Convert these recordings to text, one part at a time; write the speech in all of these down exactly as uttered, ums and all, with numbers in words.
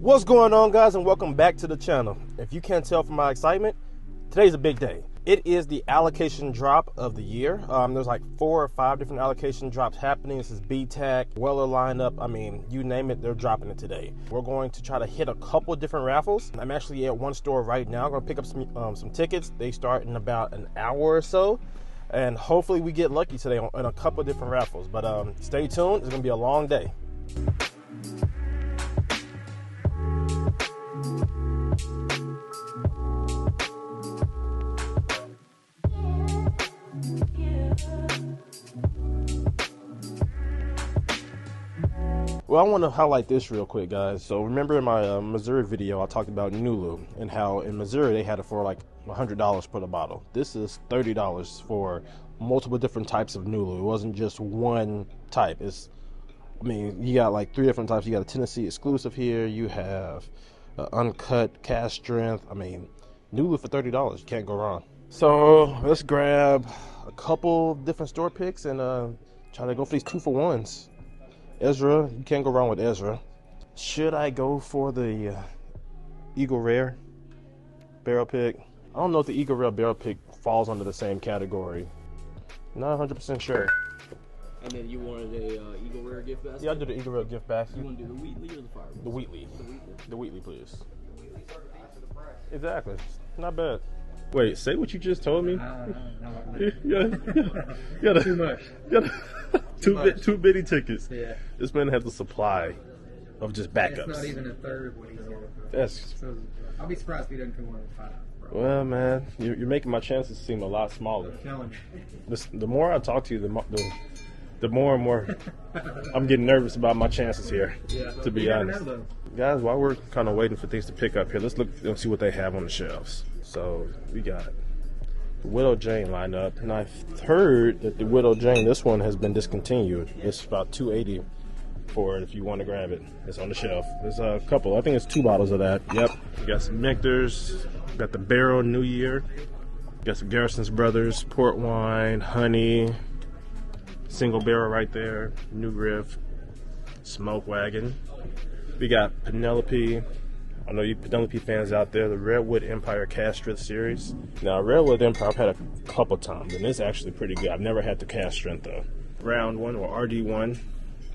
What's going on, guys, and welcome back to the channel. If you can't tell from my excitement, today's a big day. It is the allocation drop of the year. Um, there's like four or five different allocation drops happening. This is B T A C, Weller lineup. I mean, you name it, they're dropping it today. We're going to try to hit a couple different raffles. I'm actually at one store right now. I'm going to pick up some, um, some tickets. They start in about an hour or so. And hopefully we get lucky today on, on a couple different raffles. But um, stay tuned. It's going to be a long day. Well, I want to highlight this real quick, guys. So remember in my uh, Missouri video, I talked about Nulu and how in Missouri they had it for like one hundred dollars per the bottle. This is thirty dollars for multiple different types of Nulu. It wasn't just one type. It's, I mean, you got like three different types. You got a Tennessee exclusive here. You have uh, uncut, cast strength. I mean, Nulu for thirty dollars. You can't go wrong. So let's grab a couple different store picks and uh, try to go for these two for ones. Ezra, you can't go wrong with Ezra. Should I go for the uh, Eagle Rare barrel pick? I don't know if the Eagle Rare barrel pick falls under the same category. Not one hundred percent sure. And then you wanted a uh, Eagle Rare gift basket? Yeah, I'll do the Eagle Rare gift basket. You want to do the Wheatley or the Fireball? The Wheatley. The Wheatley. The Wheatley, please. The Wheatley's already for the price. Exactly. Not bad. Wait, say what you just told me. Uh, no, you gotta, you gotta, too much. You gotta, Too bit, too bitty tickets. Yeah. This man has a supply of just backups. It's not even a third of what he's going for. That's. So I'll be surprised if he doesn't come one with five. Bro. Well, man, you're, you're making my chances seem a lot smaller. I'm telling you. This, the more I talk to you, the more, the, the more and more I'm getting nervous about my chances here. Yeah. To be honest, know, guys, while we're kind of waiting for things to pick up here, let's look and see what they have on the shelves. So we got the Widow Jane lineup, and I've heard that the Widow Jane, this one has been discontinued. It's about two eighty for it if you want to grab it. It's on the shelf. There's a couple. I think it's two bottles of that. Yep. We got some nectars. We got the Barrel New Year. We got some Garrison's Brothers port wine, honey, single barrel right there. New Riff, Smoke Wagon. We got Penelope. I know you Penelope fans out there, the Redwood Empire cast strength series. Now, Redwood Empire, I've had a couple times, and it's actually pretty good. I've never had the cast strength, though. Round one, or R D one.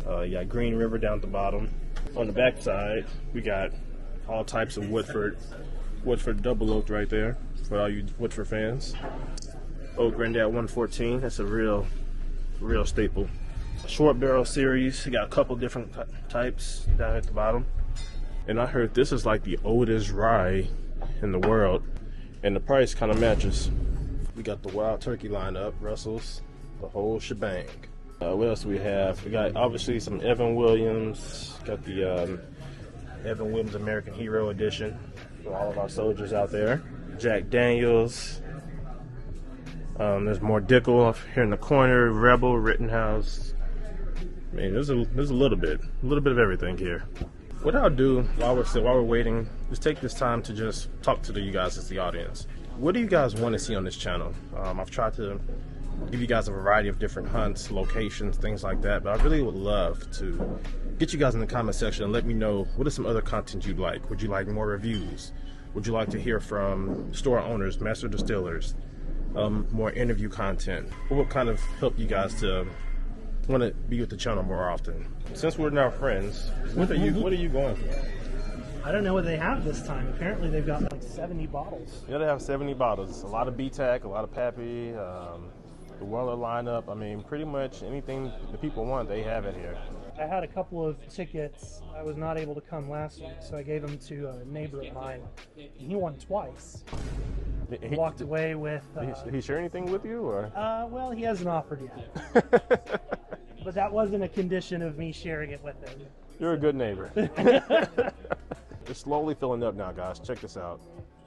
Uh, you got Green River down at the bottom. On the back side, we got all types of Woodford. Woodford double oaked right there, for all you Woodford fans. Old Grandad one fourteen, that's a real, real staple. Short barrel series, you got a couple different types down at the bottom. And I heard this is like the oldest rye in the world, and the price kind of matches. We got the Wild Turkey lineup, Russell's, the whole shebang. Uh, what else do we have? We got obviously some Evan Williams. Got the um, Evan Williams American Hero Edition for all of our soldiers out there. Jack Daniels. Um, there's more Dickel off here in the corner. Rebel, Rittenhouse. I mean, there's a there's a little bit, a little bit of everything here. What I'll do while we're, while we're waiting is take this time to just talk to the, you guys as the audience. What do you guys want to see on this channel? Um, I've tried to give you guys a variety of different hunts, locations, things like that, but I really would love to get you guys in the comment section and let me know what is some other content you'd like. Would you like more reviews? Would you like to hear from store owners, master distillers, um, more interview content? What would kind of help you guys to want to be with the channel more often? Since we're now friends, what are you what are you going for? I don't know what they have this time. Apparently they've got like seventy bottles. Yeah, they have seventy bottles. A lot of B T A C, a lot of Pappy, um, the Weller lineup. I mean, pretty much anything the people want, they have it here. I had a couple of tickets. I was not able to come last week, so I gave them to a neighbor of mine. And he won twice. He walked away with... Uh, did he share anything with you? Or? Uh, well, he hasn't offered yet. But that wasn't a condition of me sharing it with him. You're a good neighbor. It's slowly filling up now, guys. Check this out.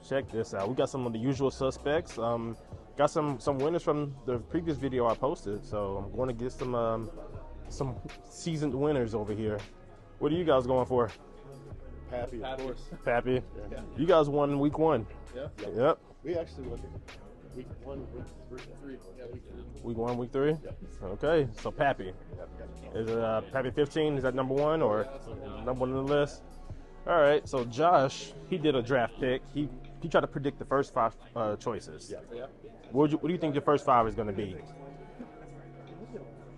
Check this out. We got some of the usual suspects. Um, got some some winners from the previous video I posted. So I'm going to get some um, some seasoned winners over here. What are you guys going for? Pappy, of course. Pappy. Yeah. You guys won week one. Yeah. Yep. yep. We actually won week one, week three. Yeah, week three. Week one, week three? Yep. Okay, so Pappy. Is it uh, Pappy fifteen? Is that number one or number one on the list? All right, so Josh, he did a draft pick. He he tried to predict the first five uh, choices. Yeah. yeah. What, would you, what do you think your first five is going to be?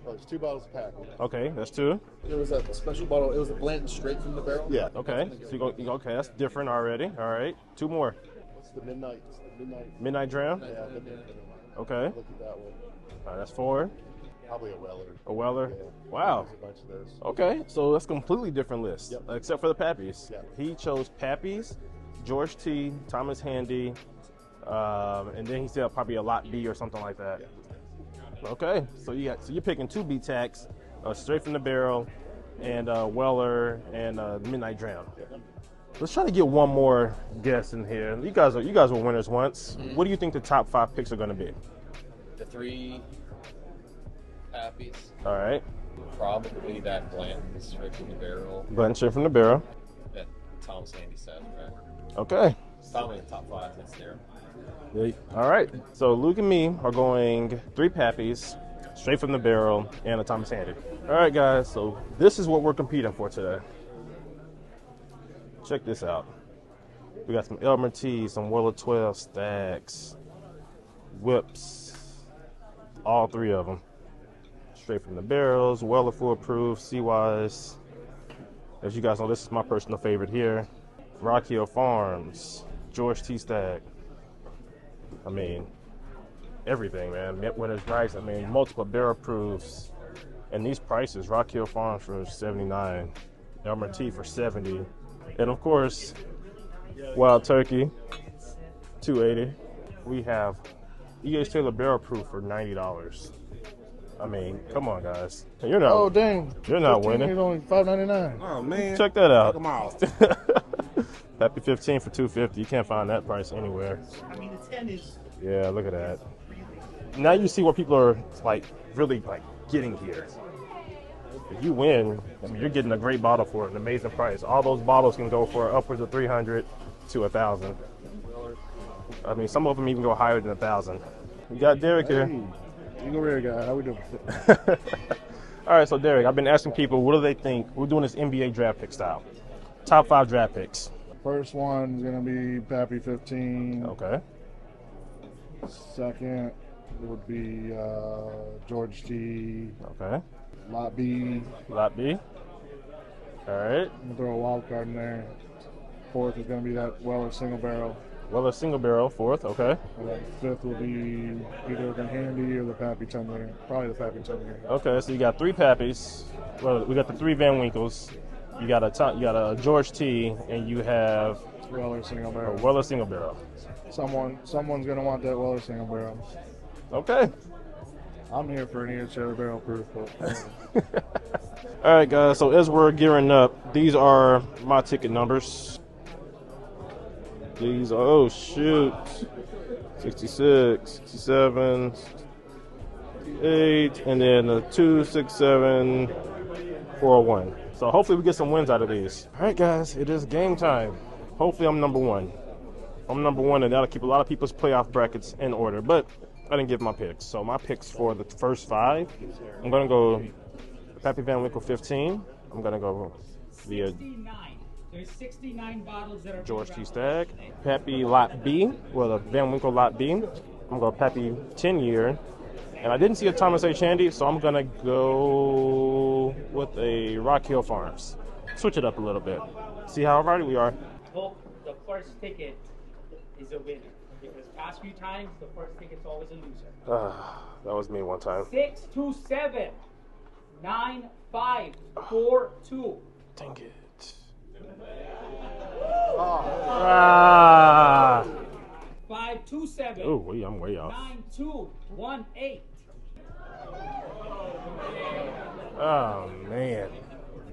Oh, it's two bottles of Pappy. Okay, that's two. It was a special bottle. It was a blend straight from the barrel. Yeah. Okay. So you go, you go, okay, that's different already. All right, two more. What's the midnight? It's the midnight. Midnight Dram. Yeah. Midnight. Okay. Look at that one. All right, that's four. Probably a Weller. A Weller. Yeah. Wow. A bunch of those. Okay, so that's a completely different list, yep. except for the Pappies. Yep. He chose Pappies, George T, Thomas Handy, um, and then he said probably a Lot B or something like that. Yeah. Okay, so you got so you're picking two B TACs, uh, straight from the barrel, and uh, Weller and uh, Midnight Drown. Yeah. Let's try to get one more guess in here. You guys are you guys were winners once. Mm-hmm. What do you think the top five picks are going to be? The three. Pappies. All right. Probably that Glen straight from the barrel. Glen straight from the barrel. That Thomas Handy said, right? Okay. It's probably the top five that's there. All right. So Luke and me are going three Pappies, straight from the barrel, and a Thomas Handy. All right, guys. So this is what we're competing for today. Check this out. We got some Elmer T, some Weller twelve stacks, whips, all three of them. Straight from the barrels, Weller foolproof, Seawise. As you guys know, this is my personal favorite here. Rock Hill Farms, George T. Stagg. I mean, everything, man. Winner's rights. I mean, multiple barrel proofs. And these prices, Rock Hill Farms for seventy-nine, Elmer T for seventy, and of course, Wild Turkey, two eighty. We have E H. Taylor barrel proof for ninety dollars. I mean, come on, guys. You're not. Oh, dang. You're not winning. It's only five ninety-nine. Oh, man. Check that out. Come on. Pappy fifteen for two fifty. You can't find that price anywhere. I mean, the ten is. Yeah, look at that. Now you see where people are like really like getting here. If you win, I mean, you're getting a great bottle for an amazing price. All those bottles can go for upwards of three hundred to a thousand. I mean, some of them even go higher than a thousand. You got Derek here. Hey. Eagle Rare guy, how we doing? All right, so Derek, I've been asking people, what do they think? We're doing this N B A draft pick style. Top five draft picks. First one is going to be Pappy fifteen. Okay. Second would be uh, George T. Okay. Lot B. Lot B. All right. I'm going to throw a wild card in there. Fourth is going to be that Weller single barrel. Well, a single barrel, fourth, okay. And then fifth will be either the Handy or the Pappy Tumbler. Probably the Pappy Tumbler. Okay, so you got three Pappies. Well, we got the three Van Winkles. You got a you got a George T, and you have Weller single barrel. A Weller single barrel. Someone someone's gonna want that Weller single barrel. Okay. I'm here for an E H. Taylor barrel proof. But... All right, guys. So as we're gearing up, these are my ticket numbers. These, oh shoot, sixty-six, sixty-seven, sixty-eight, and then a two, six, seven, four, one. So hopefully we get some wins out of these. All right, guys, it is game time. Hopefully I'm number one. I'm number one, and that'll keep a lot of people's playoff brackets in order, but I didn't give my picks. So my picks for the first five, I'm gonna go Pappy Van Winkle fifteen. I'm gonna go via... There's sixty-nine bottles that are George T. Stagg, Pappy Lot B, well, a Van Winkle Lot B. I'm going to go Pappy ten year. And I didn't see a Thomas H. Handy, so I'm going to go with a Rock Hill Farms. Switch it up a little bit. See how right we are. Hope the first ticket is a winner. Because past few times, the first ticket's always a loser. Uh, that was me one time. six two seven, nine five four two. Dang it. Ah. five two seven. Oh, wait, I'm way off. nine two one eight. Oh, man.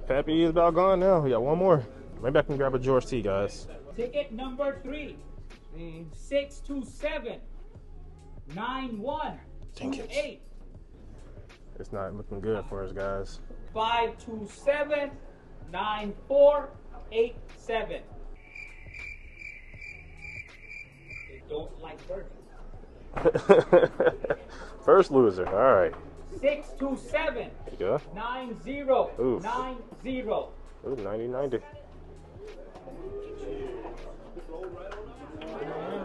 Pappy is about gone now. We got one more. Maybe I can grab a George T, guys. Ticket number three. six two seven, nine one two eight. It's not looking good for us, guys. five two seven, nine four eight seven. They don't like birds. First loser. All right. Six two seven. There you go. Nine zero. Ooh. Nine zero. Ooh, ninety ninety.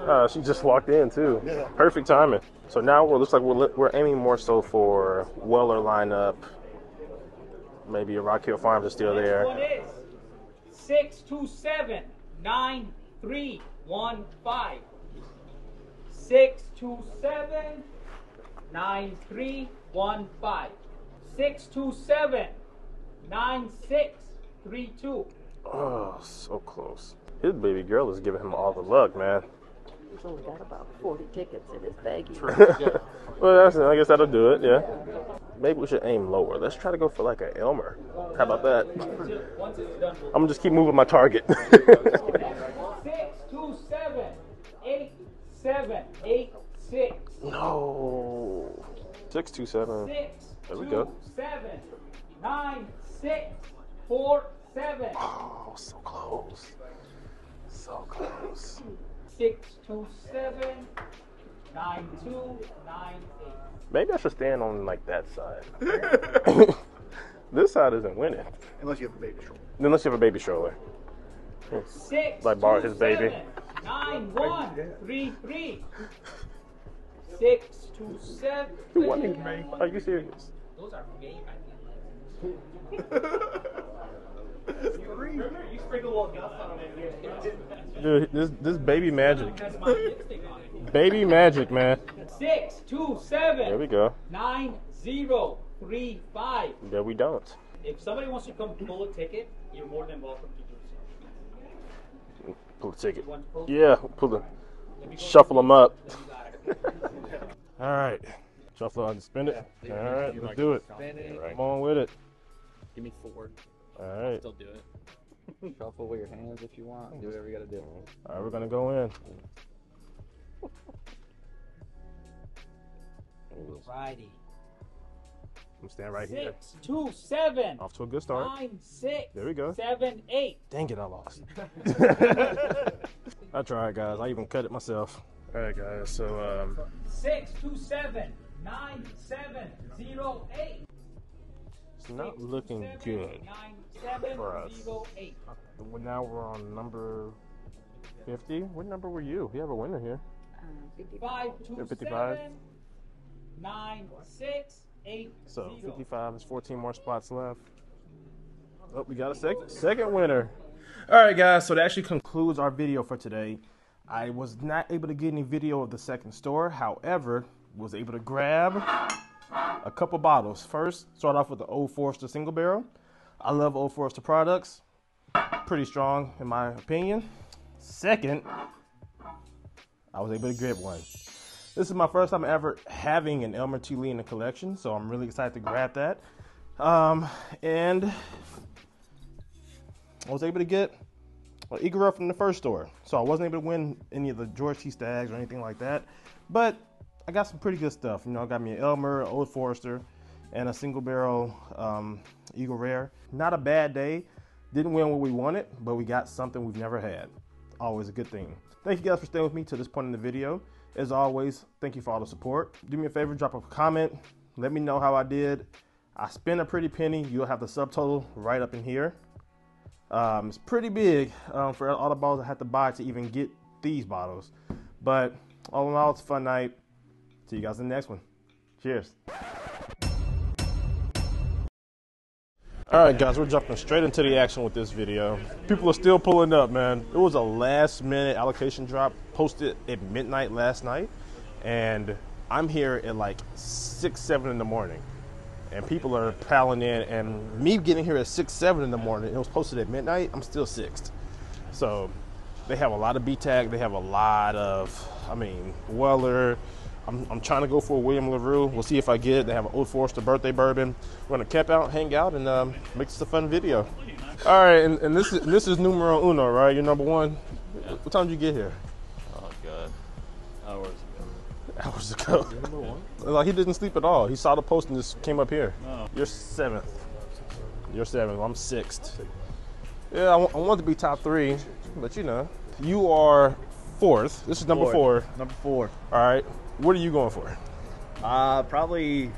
Uh, she just walked in too. Yeah. Perfect timing. So now it looks like we're, we're aiming more so for Weller lineup. Maybe Rock Hill Farms is still there. Next one is six two seven nine three one five. six two seven nine three one five. six two seven nine six three two. Oh, so close. His baby girl is giving him all the luck, man. He's only got about forty tickets in his baggie. Well, that's, I guess that'll do it, yeah. Maybe we should aim lower. Let's try to go for like an Elmer. How about that? I'm going to just keep moving my target. six two seven eight seven eight six. No. six two seven. Six, there we go. seven nine six four seven. Oh, so close. So close. six two seven nine two nine eight. Maybe I should stand on like that side. This side isn't winning. Unless you have a baby stroller. Unless you have a baby stroller. Six. Like borrow his baby. Nine one three three. Six two seven. You're winning, man. Are you serious? Those are made. Remember, you sprinkle all guts on it. Dude, this this baby magic. Baby magic, man. Six two seven. There we go. Nine zero three five. There we don't. If somebody wants to come pull a ticket, you're more than welcome to do so. Pull the ticket. Pull? Yeah, pull them. Right. Shuffle them up. All right, shuffle and spin it. Yeah, all right, let's like do it. it. Right. Come on with it. Give me four. All right. Still do it. Shuffle with your hands if you want. Do whatever you gotta do. All right, we're gonna go in. Righty. I'm standing right six, here. Six, two, seven. Off to a good start. Nine, six. There we go. Seven, eight. Dang it, I lost. I tried, guys. I even cut it myself. All right, guys. So um. Six, two, seven, nine, seven, zero, eight. It's not looking good for us. Now we're on number fifty. What number were you? We have a winner here. fifty-five two seven nine six eight zero. So fifty-five is fourteen more spots left. Oh, we got a second second winner. All right, guys. So that actually concludes our video for today. I was not able to get any video of the second store. However, was able to grab a couple bottles. First, start off with the Old Forester single barrel. I love Old Forester products. Pretty strong in my opinion. Second, I was able to grab one. This is my first time ever having an Elmer T. Lee in the collection, so I'm really excited to grab that. Um, and I was able to get an Eagle Rare from the first store. So I wasn't able to win any of the George T. Staggs or anything like that, but I got some pretty good stuff. You know, I got me an Elmer, Old Forester, and a single barrel um, Eagle Rare. Not a bad day. Didn't win what we wanted, but we got something we've never had. Always a good thing. Thank you guys for staying with me to this point in the video. As always, thank you for all the support. Do me a favor, drop a comment. Let me know how I did. I spent a pretty penny. You'll have the subtotal right up in here. Um, it's pretty big um, for all the bottles I had to buy to even get these bottles. But all in all, it's a fun night. See you guys in the next one. Cheers. All right, guys, we're jumping straight into the action with this video. People are still pulling up, man. It was a last minute allocation drop posted at midnight last night. And I'm here at like six, seven in the morning. And people are piling in, and me getting here at six, seven in the morning, it was posted at midnight, I'm still sixth. So they have a lot of B TAC, they have a lot of, I mean, Weller. I'm, I'm trying to go for William LaRue. We'll see if I get it. They have an Old Forester birthday bourbon. We're gonna camp out, hang out, and um, make this a fun video. All right, and, and this is this is numero uno, right? You're number one. Yeah. What time did you get here? Oh God, hours ago. Hours ago. You're number one? Like, he didn't sleep at all. He saw the post and just came up here. No. You're seventh. You're seventh. I'm sixth. Yeah, I, I want to be top three, but you know, you are fourth. This is number four. four. Number four. All right. What are you going for? Uh, probably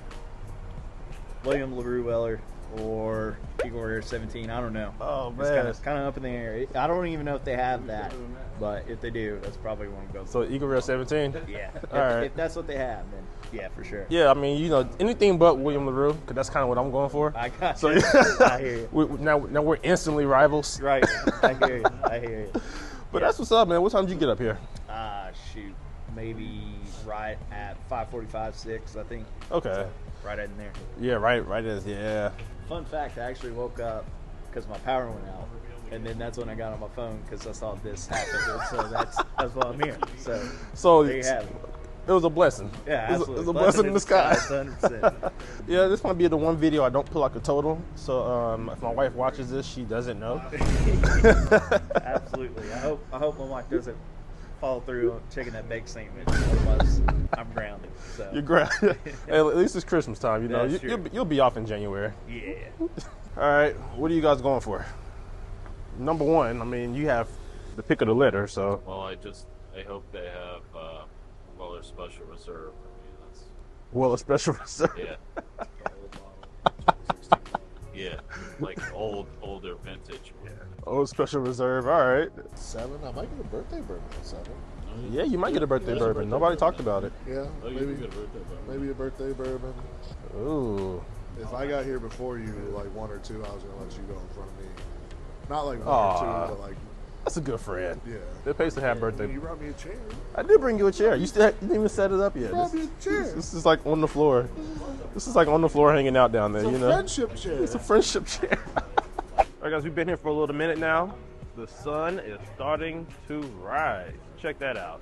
William LaRue Weller or Eagle Rare seventeen. I don't know. Oh man, it's kind of up in the air. I don't even know if they have that, but if they do, that's probably one go. So Eagle Rare seventeen. Yeah. All if, right. If that's what they have, then yeah, for sure. Yeah, I mean, you know, anything but William LaRue, because that's kind of what I'm going for. I got you. So, I hear you. We, now, now we're instantly rivals. Right. I hear you. I hear you. But yeah, that's what's up, man. What time did you get up here? Ah, uh, shoot. Maybe right at five forty-five, six, I think. Okay. So right in there. Yeah, right, right is, yeah. Fun fact, I actually woke up because my power went out, and then that's when I got on my phone because I saw this happen. So that's that's why I'm here. So, so there you have it. It was a blessing. Yeah, absolutely. It was a blessing in the sky. one hundred percent. Yeah, this might be the one video I don't put like a total. So um, if my wife watches this, she doesn't know. Absolutely. I hope I hope my wife doesn't follow through on checking that bank statement. Otherwise, I'm grounded. So. You're grounded. At least it's Christmas time, you know. You, you'll, you'll be off in January. Yeah. All right. What are you guys going for? Number one, I mean, you have the pick of the litter, so. Well, I just I hope they have. Uh, Weller Special Reserve. I mean, that's... Weller Special Reserve? Yeah. Yeah. Like old, older vintage. Yeah. Old Special Reserve. All right. Seven. I might get a birthday bourbon at seven. No, yeah, you might get a birthday bourbon. A birthday Nobody bourbon. talked about it. Yeah. Oh, maybe, a birthday maybe a birthday bourbon. Ooh. If oh, I got here before you, like one or two, I was going to let you go in front of me. Not like one Aww. or two, but like. That's a good friend. Yeah. It pays to have yeah, birthday. You brought me a chair. I did bring you a chair. You, still, you didn't even set it up yet. You brought me a chair. This, this is like on the floor. This is like on the floor hanging out down there, it's you know? It's a friendship chair. It's a friendship chair. All right, guys, we've been here for a little minute now. The sun is starting to rise. Check that out.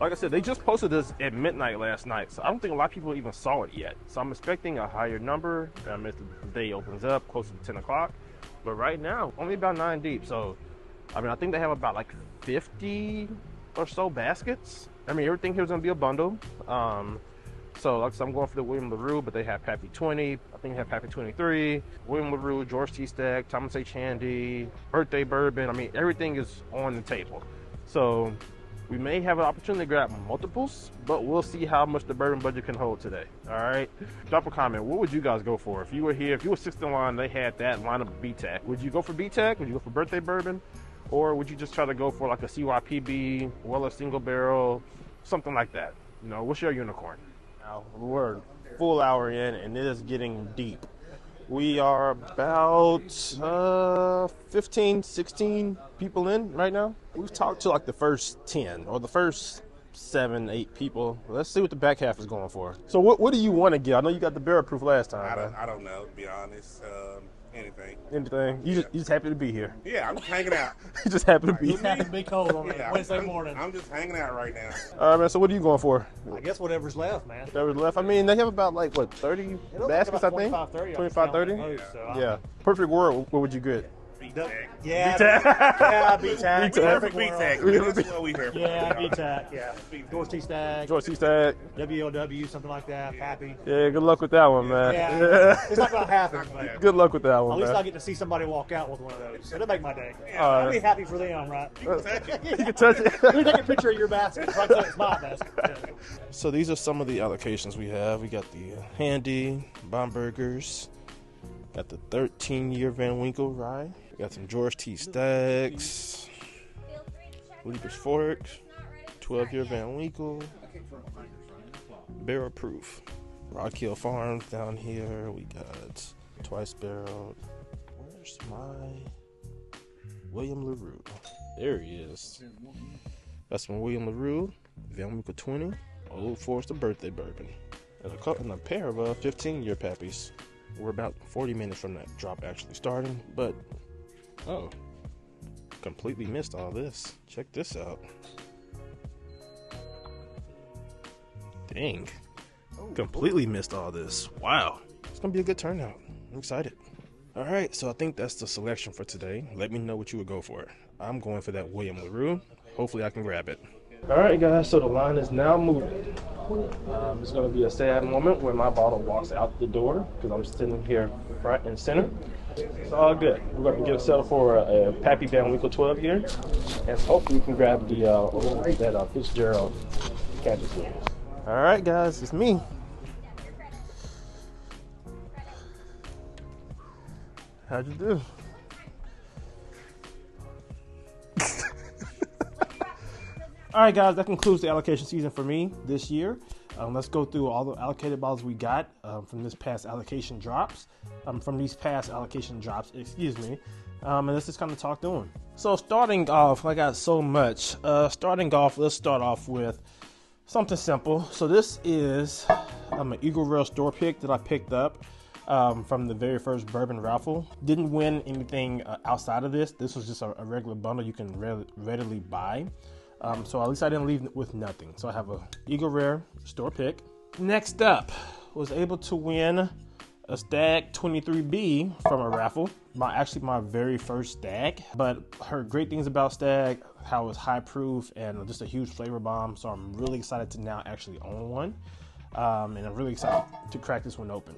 Like I said, they just posted this at midnight last night, so I don't think a lot of people even saw it yet. So I'm expecting a higher number um, as the day opens up, closer to ten o'clock. But right now, only about nine deep, so I mean, I think they have about like fifty or so baskets. I mean, everything here is going to be a bundle. Um, so, like I said, I'm going for the William LaRue, but they have Pappy twenty. I think they have Pappy twenty-three, William LaRue, George T. Stagg, Thomas H. Handy, Birthday Bourbon. I mean, everything is on the table. So, we may have an opportunity to grab multiples, but we'll see how much the bourbon budget can hold today. All right. Drop a comment. What would you guys go for? If you were here, if you were sixth in line, they had that lineup of B TAC. Would you go for B TAC? Would you go for Birthday Bourbon? Or would you just try to go for like a C Y P B, Weller single barrel, something like that? You know, what's your unicorn? Now, we're full hour in and it is getting deep. We are about uh, fifteen, sixteen people in right now. We've talked to like the first ten or the first seven, eight people. Let's see what the back half is going for. So what, what do you want to get? I know you got the barrel proof last time. I don't, I don't know, to be honest. Um... Anything. Anything. You yeah. just you just happy to be here. Yeah, I'm just hanging out. You just happy to be here. It's a big cold on yeah, Wednesday I'm, morning. I'm just hanging out right now. All right, man. So what are you going for? I guess whatever's left, man. Whatever's left. I mean, they have about like what thirty baskets, like I think. twenty-five, thirty. Move, so yeah. yeah. Perfect world. What would you get? B TAC. Yeah, B TAC. Yeah, B TAC. Perfect B TAC. That's what we hear. Yeah, B TAC. Yeah. George T. Stagg. George T. Stagg. W O W, something like that. Happy. Yeah, good luck with that one, man. Yeah, yeah. It's not going to happen. But good luck with that one, At least man. I get to see somebody walk out with one of those. It'll make my day. Yeah. Right. I'll be happy for them, right? You can touch it. You can touch it. Let me take a picture of your basket. Right, so it's my basket. Yeah. So these are some of the allocations we have. We got the Handy, Bomberger's. Got the thirteen year Van Winkle rye. Got some George T. Stags. Leiper's Fork. twelve year Van Winkle. Barrel Proof. Rock Hill Farms down here. We got Twice Barrel. Where's my William LaRue? There he is. That's my William LaRue. Van Winkle twenty. Old Forester Birthday Bourbon. And a, couple, and a pair of uh, fifteen year Pappies. We're about forty minutes from that drop actually starting, but oh, completely missed all this. Check this out. Dang, oh, completely cool. missed all this. Wow, it's gonna be a good turnout. I'm excited. All right, so I think that's the selection for today. Let me know what you would go for. I'm going for that William LaRue. Hopefully I can grab it. All right, guys, so the line is now moving. Um, it's going to be a sad moment when my bottle walks out the door because I'm sitting here front and center. It's all good. We're going to get a sell for a, a Pappy Van Winkle twelve year, and hopefully we can grab the uh, oh, that uh, Fitzgerald catches here. All right, guys, it's me. How'd you do? All right, guys, that concludes the allocation season for me this year. Um, let's go through all the allocated bottles we got um, from this past allocation drops, um, from these past allocation drops, excuse me. Um, and let's just kind of talk through them. So starting off, I got so much. Uh, starting off, let's start off with something simple. So this is um, an Eagle Rare store pick that I picked up um, from the very first bourbon raffle. Didn't win anything uh, outside of this. This was just a, a regular bundle you can re readily buy. Um, so at least I didn't leave with nothing. So I have a Eagle Rare store pick. Next up, was able to win a Stagg twenty-three B from a raffle. My actually my very first Stagg, but heard great things about Stagg, how it's high proof and just a huge flavor bomb. So I'm really excited to now actually own one, um, and I'm really excited to crack this one open.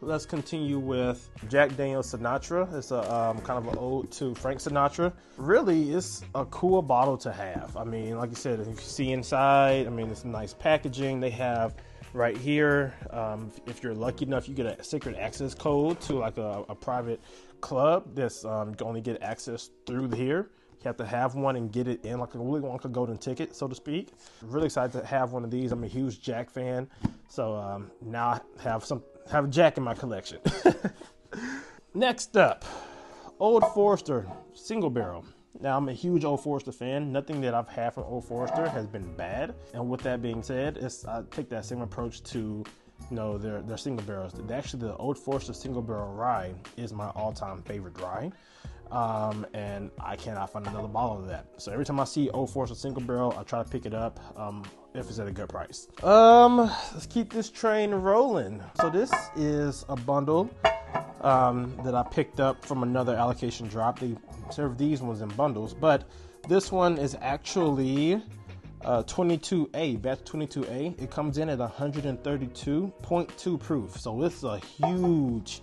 Let's continue with Jack Daniels Sinatra. It's a um, kind of an ode to Frank Sinatra. Really, it's a cool bottle to have. I mean, like you said, if you see inside, I mean, it's nice packaging. They have right here, um, if you're lucky enough, you get a secret access code to like a, a private club that's um, you only get access through here. You have to have one and get it in, like a Willy Wonka golden ticket, so to speak. Really excited to have one of these. I'm a huge Jack fan, so um, now I have some have Jack in my collection. Next up, Old Forester single barrel. Now, I'm a huge Old Forester fan. Nothing that I've had from Old Forester has been bad. And with that being said, it's, I take that same approach to, you know, their, their single barrels. Actually, the Old Forester single barrel rye is my all-time favorite rye. Um, and I cannot find another bottle of that. So every time I see Old Forester single barrel, I try to pick it up um, if it's at a good price. Um, let's keep this train rolling. So this is a bundle um, that I picked up from another allocation drop. They serve these ones in bundles, but this one is actually uh, twenty-two A, batch twenty-two A. It comes in at one hundred thirty-two point two proof. So it's a huge,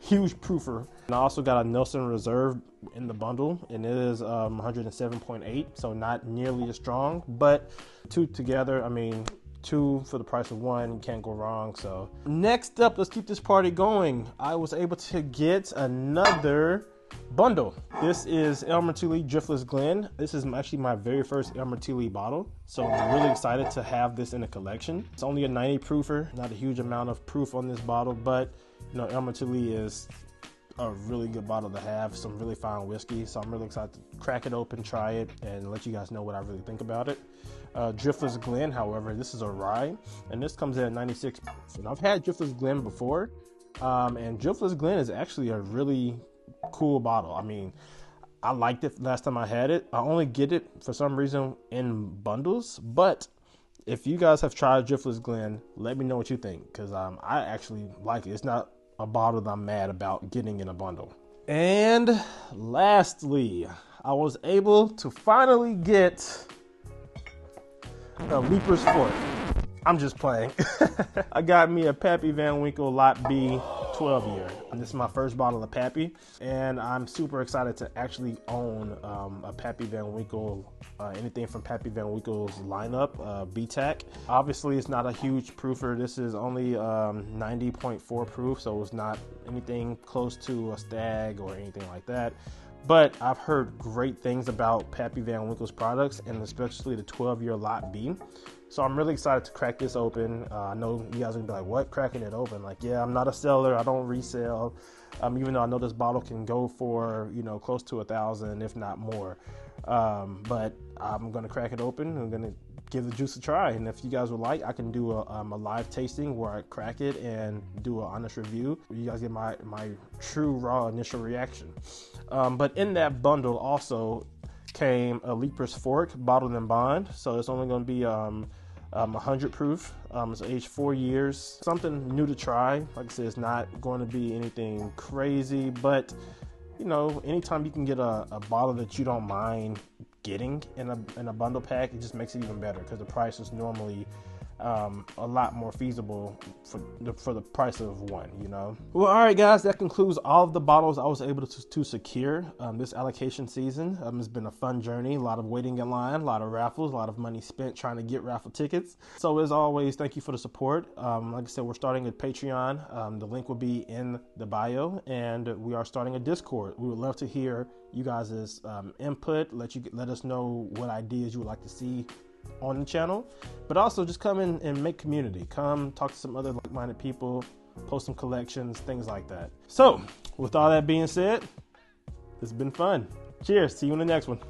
huge proofer. And I also got a Nelson Reserve in the bundle, and it is um, one hundred seven point eight, so not nearly as strong, but two together, I mean, two for the price of one, can't go wrong. So next up, let's keep this party going. I was able to get another bundle. This is Elmer T. Driftless Glen. This is actually my very first Elmer T. bottle, so I'm really excited to have this in a collection. It's only a ninety proofer, not a huge amount of proof on this bottle, but you know, Elmer T. is a really good bottle to have, some really fine whiskey, so I'm really excited to crack it open, try it, and let you guys know what I really think about it. Uh, Driftless Glen, however, this is a rye, and this comes in at ninety-six proof. And I've had Driftless Glen before, um, and Driftless Glen is actually a really cool bottle. I mean, I liked it last time I had it. I only get it for some reason in bundles, but if you guys have tried Driftless Glen, let me know what you think, because um, I actually like it. It's not a bottle that I'm mad about getting in a bundle. And lastly, I was able to finally get a Leiper's Fork. I'm just playing. I got me a Pappy Van Winkle Lot B twelve year. And this is my first bottle of Pappy, and I'm super excited to actually own um, a Pappy Van Winkle, uh, anything from Pappy Van Winkle's lineup, uh, B T A C. Obviously, it's not a huge proofer. This is only um, ninety point four proof, so it's not anything close to a Stagg or anything like that. But I've heard great things about Pappy Van Winkle's products, and especially the twelve year Lot B. So I'm really excited to crack this open. Uh, I know you guys are gonna be like, what, cracking it open? Like, yeah, I'm not a seller, I don't resell. Um, even though I know this bottle can go for, you know, close to a thousand, if not more. Um, but I'm gonna crack it open. I'm gonna give the juice a try. And if you guys would like, I can do a, um, a live tasting where I crack it and do an honest review. You guys get my, my true raw initial reaction. Um, but in that bundle also came a Leiper's Fork bottled and bond, so it's only going to be um, um one hundred proof. Um, it's aged four years. Something new to try. Like I said, it's not going to be anything crazy, but you know, anytime you can get a, a bottle that you don't mind getting in a in a bundle pack, it just makes it even better because the price is normally um, a lot more feasible for the, for the price of one, you know? Well, all right, guys, that concludes all of the bottles I was able to, to secure um, this allocation season. Um, it's been a fun journey, a lot of waiting in line, a lot of raffles, a lot of money spent trying to get raffle tickets. So as always, thank you for the support. Um, like I said, we're starting a Patreon. Um, the link will be in the bio, and we are starting a Discord. We would love to hear you guys' um, input, let you let us know what ideas you would like to see on the channel, but also just come in and make community. Come talk to some other like-minded people, post some collections, things like that. So with all that being said, it's been fun. Cheers, see you in the next one.